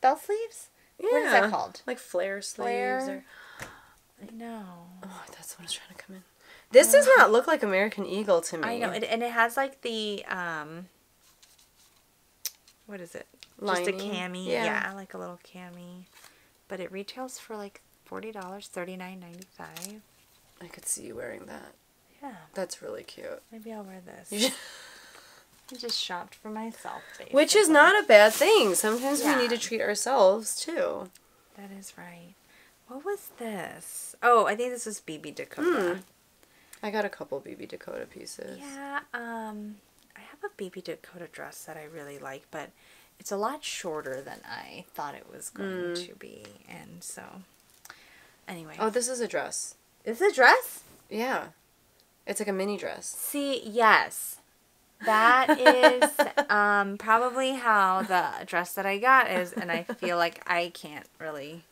bell sleeves. Yeah. What is that called? Like flare sleeves. Flare. I know. Oh, that's what I was trying to come in. This does not look like American Eagle to me. I know, and it has like the, what is it? Lining. Just a cami. Yeah. Yeah, like a little cami. But it retails for like $40, $39.95. I could see you wearing that. Yeah. That's really cute. Maybe I'll wear this. I just shopped for myself, basically. Which is not a bad thing. Sometimes we need to treat ourselves, too. That is right. What was this? Oh, I think this was BB Dakota. I got a couple BB Dakota pieces. Yeah, I have a BB Dakota dress that I really like, but it's a lot shorter than I thought it was going to be. And so, anyway. Oh, this is a dress. Is it a dress? Yeah. It's like a mini dress. See, yes. That is probably how the dress that I got is, and I feel like I can't really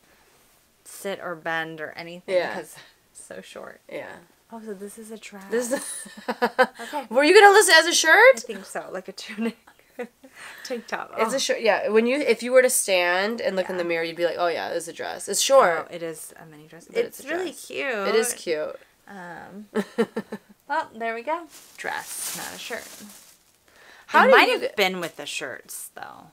sit or bend or anything because it's so short. Yeah. Oh, so this is a dress. This is okay. Were you gonna list it as a shirt? I think so, like a tunic, tank top. Oh. It's a shirt. Yeah. When you, if you were to stand and look in the mirror, you'd be like, oh yeah, it's a dress. It's short. Oh, it is a mini dress. But it's really cute. It is cute. Well, there we go. Dress, not a shirt. How it might have been with the shirts, though.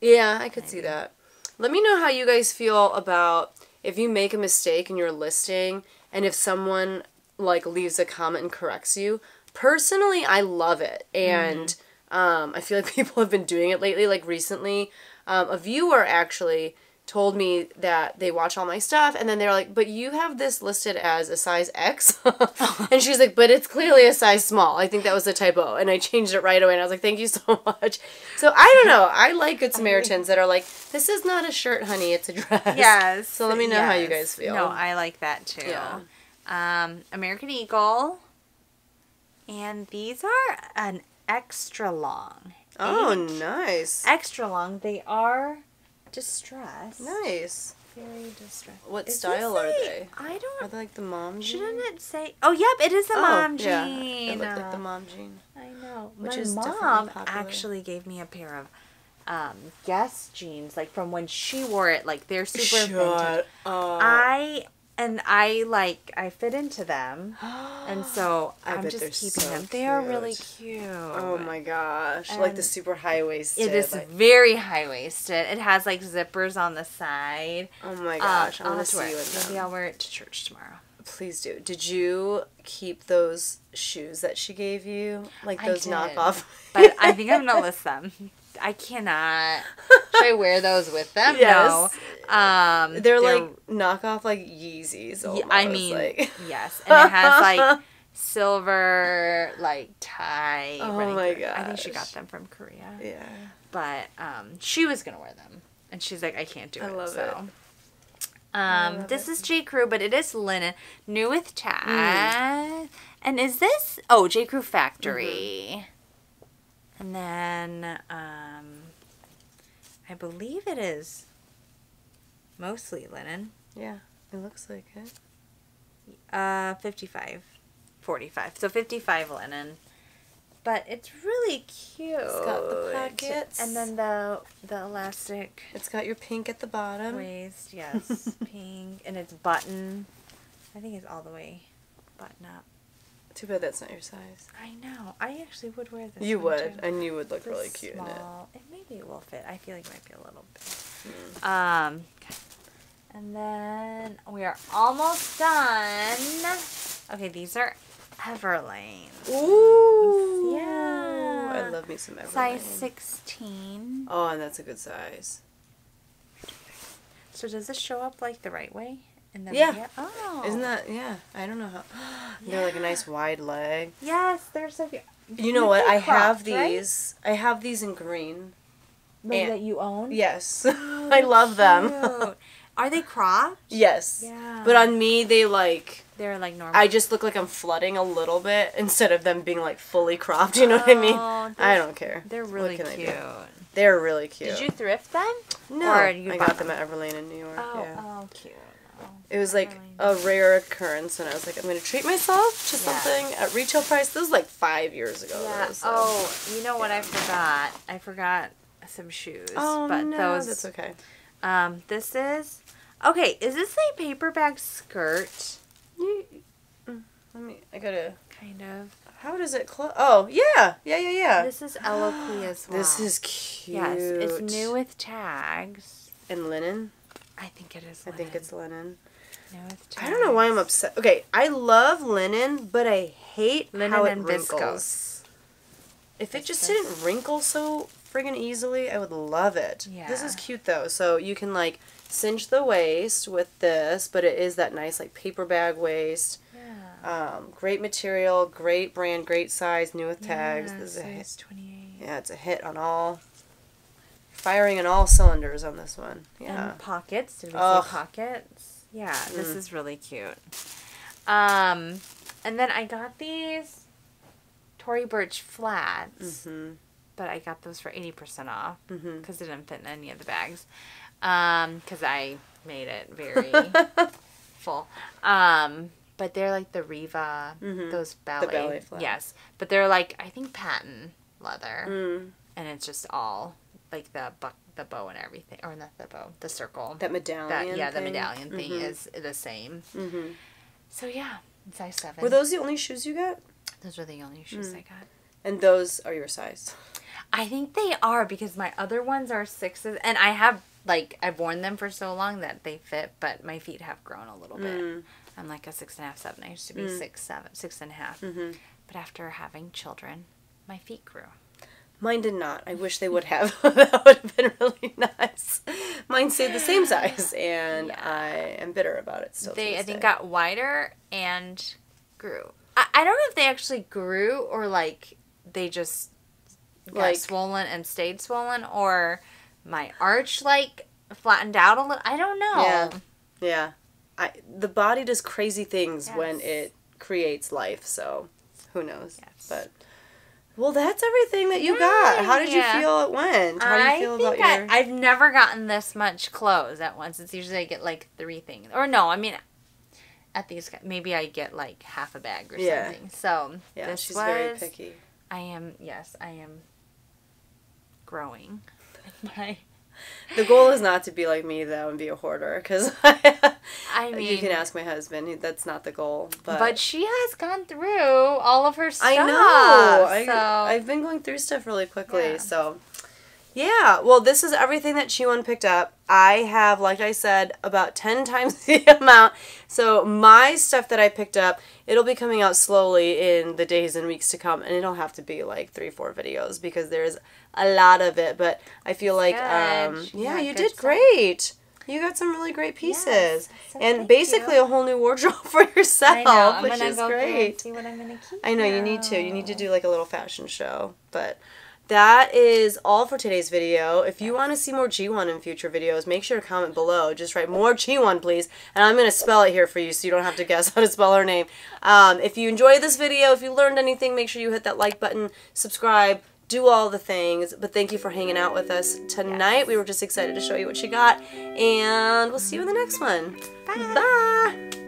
Yeah, I could see that. Let me know how you guys feel about if you make a mistake in your listing and if someone, like, leaves a comment and corrects you. Personally, I love it. And I feel like people have been doing it lately. Like, recently, a viewer actually told me that they watch all my stuff, and then they're like, but you have this listed as a size X. And she's like, but it's clearly a size small. I think that was a typo. And I changed it right away, and I was like, thank you so much. So I don't know. I like Good Samaritans that are like, this is not a shirt, honey. It's a dress. Yes. So let me know how you guys feel. No, I like that too. Yeah. American Eagle. And these are an extra long. Oh, nice. Extra long. They are distress. Nice. Very distress. What style are they? I don't. Are they like the mom jean? Shouldn't it say? Oh, yep, it is a mom jean. It looked like the mom jean. I know. Which is definitely popular. My mom actually gave me a pair of Guess jeans, like from when she wore it. Like they're super vintage. I fit into them, and so I'm just keeping them. They are really cute. Oh my gosh, like the super high waisted. It is very high waisted. It has like zippers on the side. Oh my gosh, I want to wear it. Maybe I'll wear it to church tomorrow. Please do. Did you keep those shoes that she gave you, like those knockoff? But I think I'm gonna list them. I cannot. Should I wear those with them? Yes. No. They're like knockoff like Yeezys almost. I mean, like. Yes. And it has like silver like tie. Oh my gosh. I think she got them from Korea. Yeah. But she was going to wear them. And she's like, I can't do it. I love it. This is J. Crew, but it is linen. New with tag. And is this? Oh, J. Crew Factory. And then, I believe it is mostly linen. Yeah, it looks like it. 55, 45. So 55 linen. But it's really cute. It's got the pockets. And then the elastic. It's got your pink at the bottom. Waist, yes. Pink. And it's button. I think it's all the way button up. Too bad that's not your size. I know. I actually would wear this. You would, too. And you would look really cute in it. Maybe it will fit. I feel like it might be a little bit. And then we are almost done. Okay, these are Everlane. Ooh. Yeah. I love me some Everlane. Size 16. Oh, and that's a good size. So does this show up like the right way? And then yeah. Like, yeah. Oh. Isn't that, yeah. I don't know how. They're like a nice wide leg. Yes, they're so beautiful. You know what? I have these. Right? I have these in green. Like that you own? Yes. Oh, I love them. Are they cropped? Yes. Yeah. But on me, they like... They're like normal. I just look like I'm flooding a little bit instead of them being like fully cropped. You know what I mean? I don't care. They're really cute. They're really cute. Did you thrift them? No. Or you got them at Everlane in New York. Oh, yeah. Oh cute. It was like a rare occurrence, and I was like, I'm going to treat myself to something at retail price. This was like 5 years ago. Yeah. Though, so. Oh, you know what I forgot? I forgot some shoes. Oh, but no. That's okay. This is... Okay, is this a paper bag skirt? Let me... I gotta... Kind of. How does it close? Oh, yeah. Yeah, yeah, yeah. This is Eloquii as well. This is cute. Yes, it's new with tags. And linen? I think it is linen. I think it's linen. New with tags. I don't know why I'm upset. Okay, I love linen, but I hate linen how it wrinkles. If it just didn't wrinkle so friggin' easily, I would love it. Yeah. This is cute, though. So you can, like, cinch the waist with this, but it is that nice, like, paper bag waist. Yeah. Great material, great brand, great size, new with tags. This is a hit. 28. Yeah, it's a hit on all... Firing on all cylinders on this one. Yeah. And pockets. Did we say pockets? Yeah, this is really cute. And then I got these Tory Burch flats. Mm-hmm. But I got those for 80% off because it didn't fit in any of the bags. Because I made it very full. But they're like the Riva, those ballet. The ballet flats. Yes. But they're like, I think patent leather. Mm. And it's just all like the bow and everything. Or not the bow, the circle. That medallion thing? Yeah, the medallion thing is the same. Mm-hmm. So yeah, size 7. Were those the only shoes you got? Those were the only shoes I got. And those are your size? I think they are because my other ones are 6s. And I have, like, I've worn them for so long that they fit, but my feet have grown a little bit. I'm like a 6.5, 7. I used to be 6.5. But after having children, my feet grew. Mine did not. I wish they would have. That would have been really nice. Mine stayed the same size, and I am bitter about it still. They, I think, got wider and grew. I don't know if they actually grew or, like, they just... Like, swollen and stayed swollen, or my arch like flattened out a little. I don't know. Yeah, yeah. The body does crazy things when it creates life. So who knows? Yes. But well, that's everything that you got. How did you feel it went? How do you feel about your? I've never gotten this much clothes at once. It's usually I get like 3 things, or no, I mean. At these maybe I get like half a bag or something. So yeah, she's very picky. I am. Yes, I am. Growing. The goal is not to be like me though and be a hoarder because I mean you can ask my husband, that's not the goal, but she has gone through all of her stuff. I know. So. I've been going through stuff really quickly. So yeah, well this is everything that Jiwon picked up. I have, like I said, about 10 times the amount. So my stuff that I picked up, it'll be coming out slowly in the days and weeks to come, and it'll have to be like 3-4 videos because there's a lot of it. But I feel like, yeah, you did great. You got some really great pieces, and basically a whole new wardrobe for yourself, which is great. See what I'm gonna keep. I know you need to. You need to do like a little fashion show, but. That is all for today's video. If you want to see more Jiwon in future videos, make sure to comment below. Just write more Jiwon, please. And I'm going to spell it here for you so you don't have to guess how to spell her name. If you enjoyed this video, if you learned anything, make sure you hit that like button, subscribe, do all the things. But thank you for hanging out with us tonight. We were just excited to show you what she got. And we'll see you in the next one. Bye. Bye.